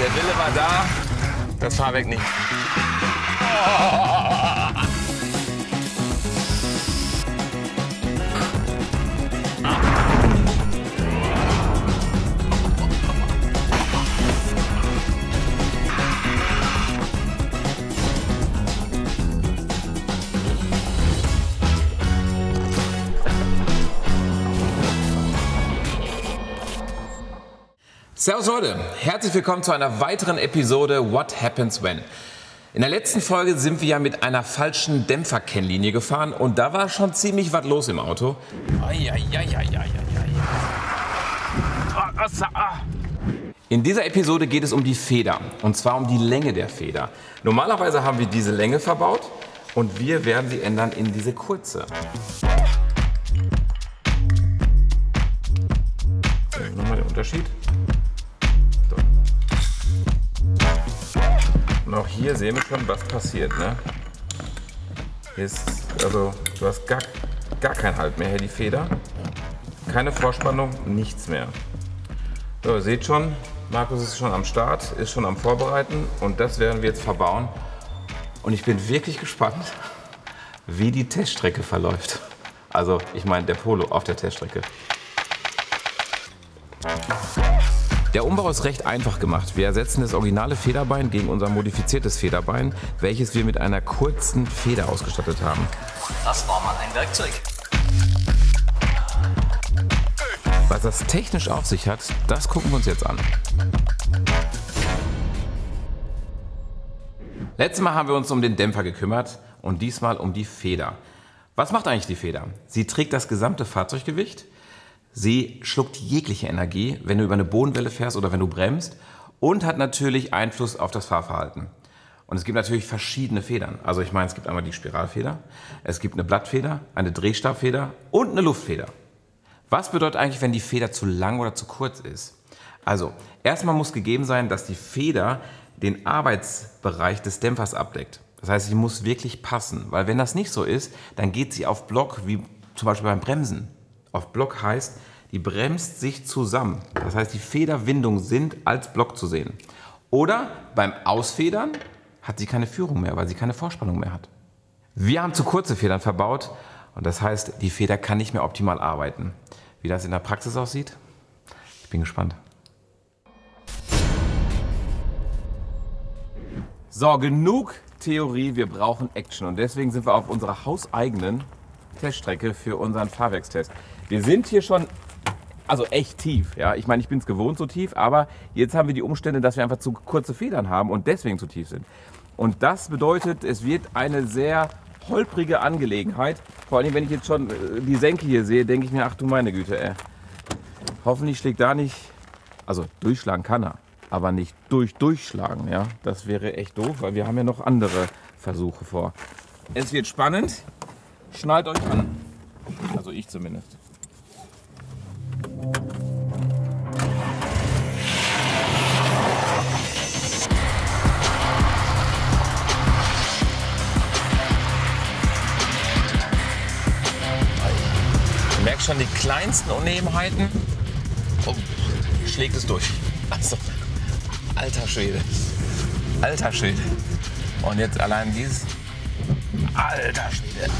Der Wille war da, das Fahrwerk nicht. Servus Leute, herzlich willkommen zu einer weiteren Episode What Happens When. In der letzten Folge sind wir ja mit einer falschen Dämpferkennlinie gefahren und da war schon ziemlich was los im Auto. In dieser Episode geht es um die Feder und zwar um die Länge der Feder. Normalerweise haben wir diese Länge verbaut und wir werden sie ändern in diese kurze. Nochmal der Unterschied. Und auch hier sehen wir schon, was passiert, ne? Also, du hast gar keinen Halt mehr, hier die Feder. Keine Vorspannung, nichts mehr. So, ihr seht schon, Markus ist schon am Start, ist schon am Vorbereiten und das werden wir jetzt verbauen. Und ich bin wirklich gespannt, wie die Teststrecke verläuft. Also, ich meine, der Polo auf der Teststrecke. Der Umbau ist recht einfach gemacht. Wir ersetzen das originale Federbein gegen unser modifiziertes Federbein, welches wir mit einer kurzen Feder ausgestattet haben. Das war mal ein Werkzeug. Was das technisch auf sich hat, das gucken wir uns jetzt an. Letztes Mal haben wir uns um den Dämpfer gekümmert und diesmal um die Feder. Was macht eigentlich die Feder? Sie trägt das gesamte Fahrzeuggewicht. Sie schluckt jegliche Energie, wenn du über eine Bodenwelle fährst oder wenn du bremst und hat natürlich Einfluss auf das Fahrverhalten. Und es gibt natürlich verschiedene Federn. Also ich meine, es gibt einmal die Spiralfeder, es gibt eine Blattfeder, eine Drehstabfeder und eine Luftfeder. Was bedeutet eigentlich, wenn die Feder zu lang oder zu kurz ist? Also erstmal muss gegeben sein, dass die Feder den Arbeitsbereich des Dämpfers abdeckt. Das heißt, sie muss wirklich passen, weil wenn das nicht so ist, dann geht sie auf Block, wie zum Beispiel beim Bremsen. Auf Block heißt, die bremst sich zusammen. Das heißt, die Federwindungen sind als Block zu sehen. Oder beim Ausfedern hat sie keine Führung mehr, weil sie keine Vorspannung mehr hat. Wir haben zu kurze Federn verbaut und das heißt, die Feder kann nicht mehr optimal arbeiten. Wie das in der Praxis aussieht, ich bin gespannt. So, genug Theorie, wir brauchen Action und deswegen sind wir auf unserer hauseigenen Teststrecke für unseren Fahrwerkstest. Wir sind hier schon, also echt tief. Ja? Ich meine, ich bin es gewohnt so tief, aber jetzt haben wir die Umstände, dass wir einfach zu kurze Federn haben und deswegen zu tief sind. Und das bedeutet, es wird eine sehr holprige Angelegenheit. Vor allem, wenn ich jetzt schon die Senke hier sehe, denke ich mir, ach du meine Güte, ey. Hoffentlich schlägt da nicht, also durchschlagen kann er, aber nicht durchschlagen. Ja? Das wäre echt doof, weil wir haben ja noch andere Versuche vor. Es wird spannend. Schnallt euch an. Also ich zumindest. Ihr merkt schon die kleinsten Unebenheiten. Oh, schlägt es durch. Also, alter Schwede. Alter Schwede. Und jetzt allein dieses. Alter Schwede.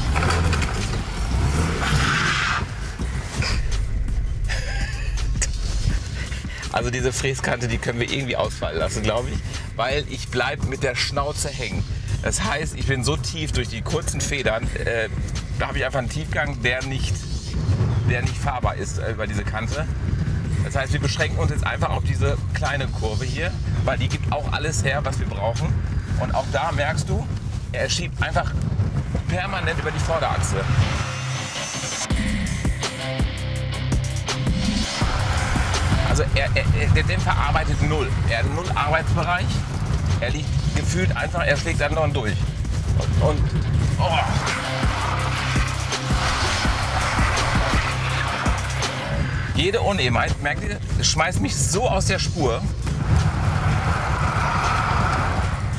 Also diese Fräskante, die können wir irgendwie ausfallen lassen, glaube ich, weil ich bleibe mit der Schnauze hängen. Das heißt, ich bin so tief durch die kurzen Federn, da habe ich einfach einen Tiefgang, der nicht fahrbar ist über diese Kante. Das heißt, wir beschränken uns jetzt einfach auf diese kleine Kurve hier, weil die gibt auch alles her, was wir brauchen. Und auch da merkst du, er schiebt einfach permanent über die Vorderachse. Also der Dämpfer arbeitet null. Er hat null Arbeitsbereich. Er liegt gefühlt einfach, er schlägt anderen durch. Und oh. Jede Unebenheit, merkt ihr, schmeißt mich so aus der Spur.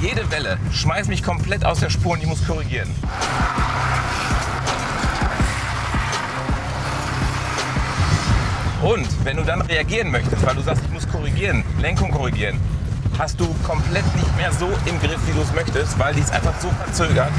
Jede Welle schmeißt mich komplett aus der Spur und ich muss korrigieren. Und wenn du dann reagieren möchtest, weil du sagst, ich muss korrigieren, Lenkung korrigieren, hast du komplett nicht mehr so im Griff, wie du es möchtest, weil die ist einfach so verzögert.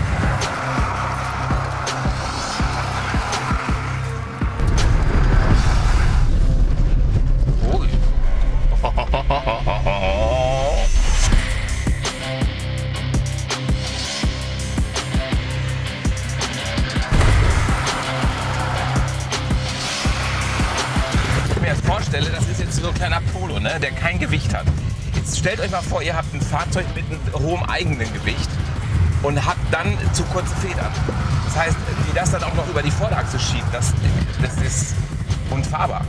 Das ist jetzt so ein kleiner Polo, ne, der kein Gewicht hat. Jetzt stellt euch mal vor, ihr habt ein Fahrzeug mit einem hohen eigenen Gewicht und habt dann zu kurze Federn. Das heißt, die das dann auch noch über die Vorderachse schiebt, das ist unfahrbar.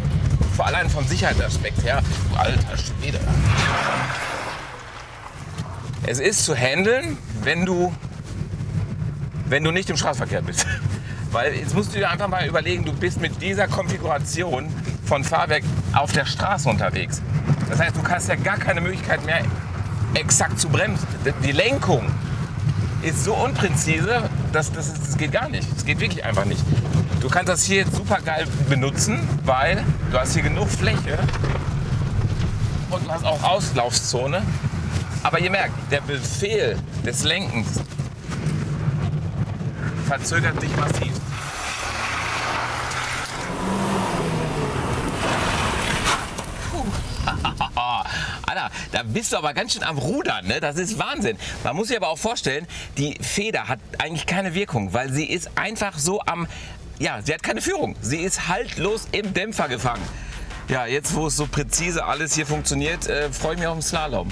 Vor allem vom Sicherheitsaspekt her. Alter Schwede. Es ist zu handeln, wenn du nicht im Straßenverkehr bist. Weil jetzt musst du dir einfach mal überlegen, du bist mit dieser Konfiguration von Fahrwerk auf der Straße unterwegs. Das heißt, du hast ja gar keine Möglichkeit mehr, exakt zu bremsen. Die Lenkung ist so unpräzise, das geht gar nicht. Das geht wirklich einfach nicht. Du kannst das hier jetzt super geil benutzen, weil du hast hier genug Fläche und du hast auch Auslaufzone. Aber ihr merkt, der Befehl des Lenkens verzögert sich massiv. Alter, da bist du aber ganz schön am Rudern, ne? Das ist Wahnsinn. Man muss sich aber auch vorstellen, die Feder hat eigentlich keine Wirkung, weil sie ist einfach so am... Ja, sie hat keine Führung. Sie ist haltlos im Dämpfer gefangen. Ja, jetzt wo es so präzise alles hier funktioniert, freue ich mich auf den Slalom.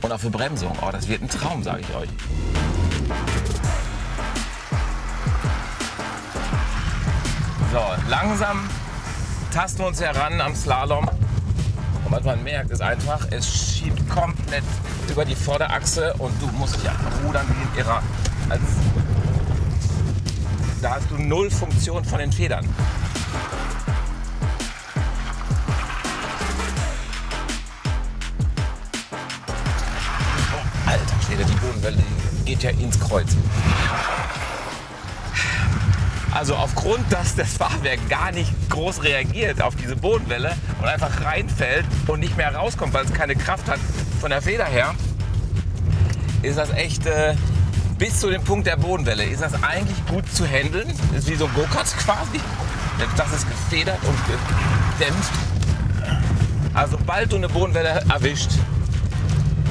Und auf die Bremsung. Oh, das wird ein Traum, sage ich euch. So, langsam tasten wir uns heran am Slalom. Und was man merkt, ist einfach, es schiebt komplett über die Vorderachse und du musst dich einfach rudern wie ein Irrer. Also, da hast du null Funktion von den Federn. Oh, alter Schwede, die Bodenwelle geht ja ins Kreuz. Also aufgrund, dass das Fahrwerk gar nicht groß reagiert auf diese Bodenwelle und einfach reinfällt und nicht mehr rauskommt, weil es keine Kraft hat von der Feder her, ist das echt, bis zu dem Punkt der Bodenwelle, ist das eigentlich gut zu handeln. Ist wie so ein Go-Kart quasi. Das ist gefedert und gedämpft. Also sobald du eine Bodenwelle erwischt,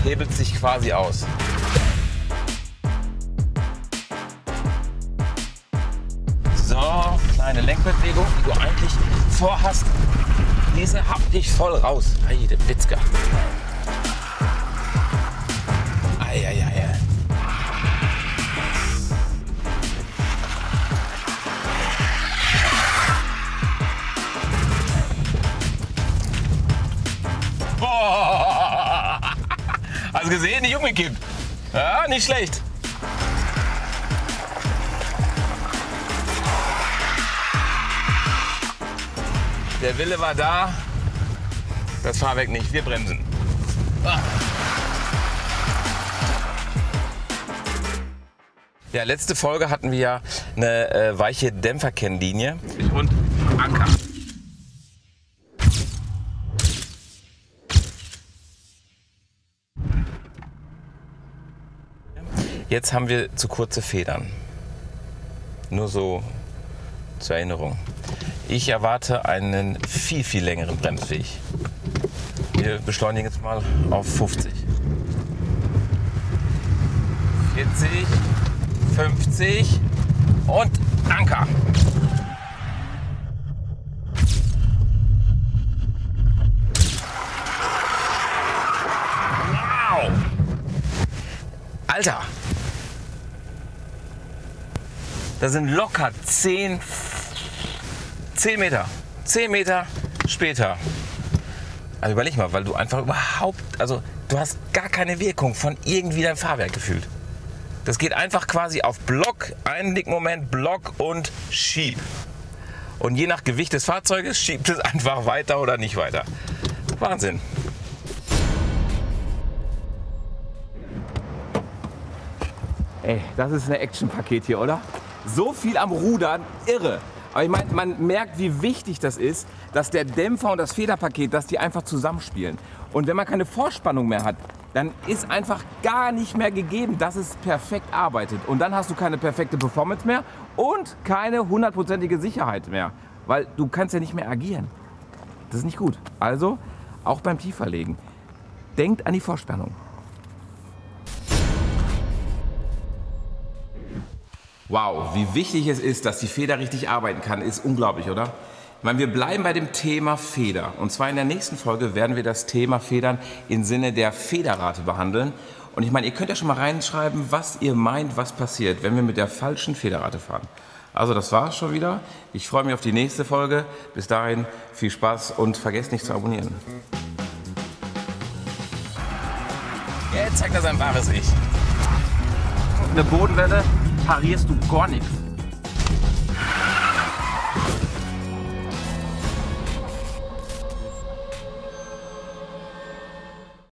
hebelt sich quasi aus. So, kleine Lenkbewegung, die du eigentlich vorhast. Diese hab dich voll raus. Hey, der Blitzker. Eieiei. Boah! Hast du gesehen? Nicht umgekippt. Ja, nicht schlecht. Der Wille war da, das Fahrwerk nicht. Wir bremsen. Ah. Ja, letzte Folge hatten wir ja eine weiche Dämpferkennlinie und Anker. Jetzt haben wir zu kurze Federn. Nur so zur Erinnerung. Ich erwarte einen viel, viel längeren Bremsweg. Wir beschleunigen jetzt mal auf 50. 40, 50 und Anker. Wow! Alter! Da sind locker 10 Meter später. Also überleg mal, weil du einfach überhaupt, also du hast gar keine Wirkung von irgendwie deinem Fahrwerk gefühlt. Das geht einfach quasi auf Block, einen dicken Moment, Block und Schieb. Und je nach Gewicht des Fahrzeuges schiebt es einfach weiter oder nicht weiter. Wahnsinn. Ey, das ist ein Action-Paket hier, oder? So viel am Rudern, irre. Aber ich meine, man merkt, wie wichtig das ist, dass der Dämpfer und das Federpaket, dass die einfach zusammenspielen. Und wenn man keine Vorspannung mehr hat, dann ist einfach gar nicht mehr gegeben, dass es perfekt arbeitet. Und dann hast du keine perfekte Performance mehr und keine hundertprozentige Sicherheit mehr. Weil du kannst ja nicht mehr agieren. Das ist nicht gut. Also, auch beim Tieferlegen, denkt an die Vorspannung. Wow, wie wichtig es ist, dass die Feder richtig arbeiten kann, ist unglaublich, oder? Ich meine, wir bleiben bei dem Thema Feder. Und zwar in der nächsten Folge werden wir das Thema Federn im Sinne der Federrate behandeln. Und ich meine, ihr könnt ja schon mal reinschreiben, was ihr meint, was passiert, wenn wir mit der falschen Federrate fahren. Also das war's schon wieder. Ich freue mich auf die nächste Folge. Bis dahin viel Spaß und vergesst nicht zu abonnieren. Jetzt zeigt er sein wahres Ich. Eine Bodenwelle parierst du gar nichts.